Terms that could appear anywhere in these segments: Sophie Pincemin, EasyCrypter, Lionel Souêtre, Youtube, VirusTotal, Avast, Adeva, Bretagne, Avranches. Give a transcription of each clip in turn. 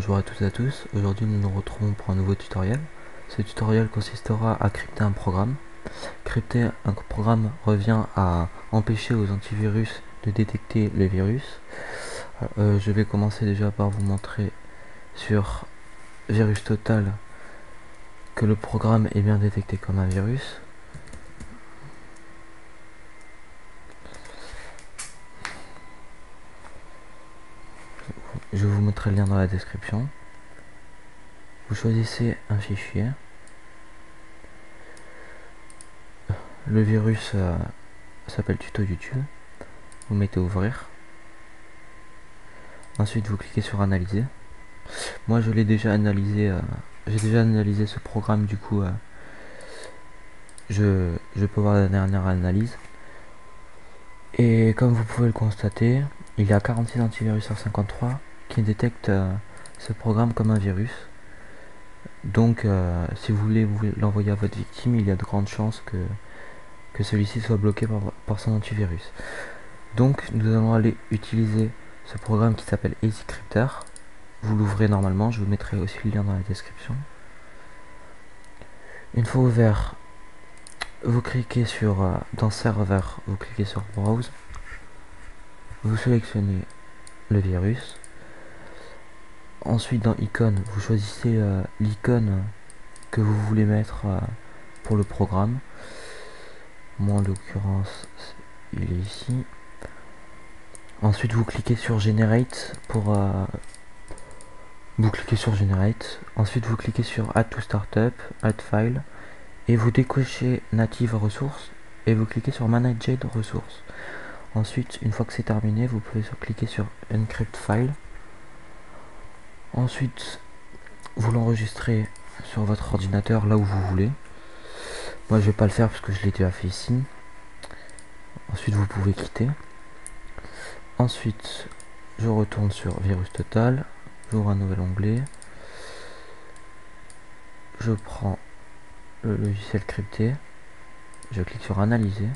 Bonjour à toutes et à tous, aujourd'hui nous nous retrouvons pour un nouveau tutoriel. Ce tutoriel consistera à crypter un programme. Crypter un programme revient à empêcher aux antivirus de détecter les virus. Je vais commencer déjà par vous montrer sur VirusTotal que le programme est bien détecté comme un virus. Je vous mettrai le lien dans la description. Vous choisissez un fichier. Le virus s'appelle tuto YouTube. Vous mettez ouvrir. Ensuite vous cliquez sur analyser. Moi je l'ai déjà analysé. J'ai déjà analysé ce programme, du coup je peux voir la dernière analyse. Et comme vous pouvez le constater, il y a 46 antivirus sur 53 qui détecte ce programme comme un virus. Donc si vous voulez l'envoyer à votre victime, il y a de grandes chances que celui-ci soit bloqué par son antivirus. Donc nous allons aller utiliser ce programme qui s'appelle EasyCrypter. Vous l'ouvrez normalement, je vous mettrai aussi le lien dans la description. Une fois ouvert, vous cliquez sur dans serveur, vous cliquez sur browse, vous sélectionnez le virus. Ensuite dans icône, vous choisissez l'icône que vous voulez mettre pour le programme. Moi en l'occurrence il est ici. Ensuite vous cliquez sur generate pour ensuite vous cliquez sur add to startup, add file, et vous décochez native ressources et vous cliquez sur managed ressources. Ensuite une fois que c'est terminé, vous pouvez cliquer sur encrypt file. Ensuite vous l'enregistrez sur votre ordinateur là où vous voulez. Moi je vais pas le faire parce que je l'ai déjà fait ici. Ensuite vous pouvez quitter. Ensuite je retourne sur VirusTotal, j'ouvre un nouvel onglet, je prends le logiciel crypté, je clique sur analyser.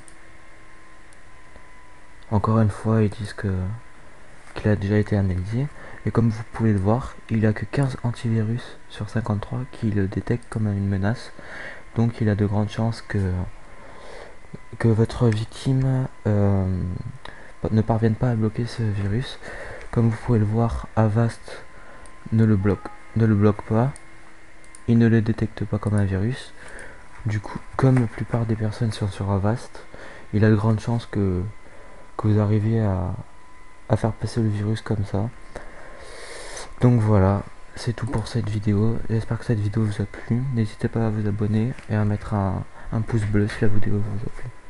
Encore une fois ils disent qu'il a déjà été analysé, et comme vous pouvez le voir, il n'y a que 15 antivirus sur 53 qui le détectent comme une menace. Donc il a de grandes chances que votre victime ne parvienne pas à bloquer ce virus. Comme vous pouvez le voir, Avast ne le bloque pas, il ne le détecte pas comme un virus. Du coup, comme la plupart des personnes sont sur Avast, il a de grandes chances que vous arriviez à faire passer le virus comme ça. Donc voilà, c'est tout pour cette vidéo. J'espère que cette vidéo vous a plu. N'hésitez pas à vous abonner et à mettre un pouce bleu si la vidéo vous a plu.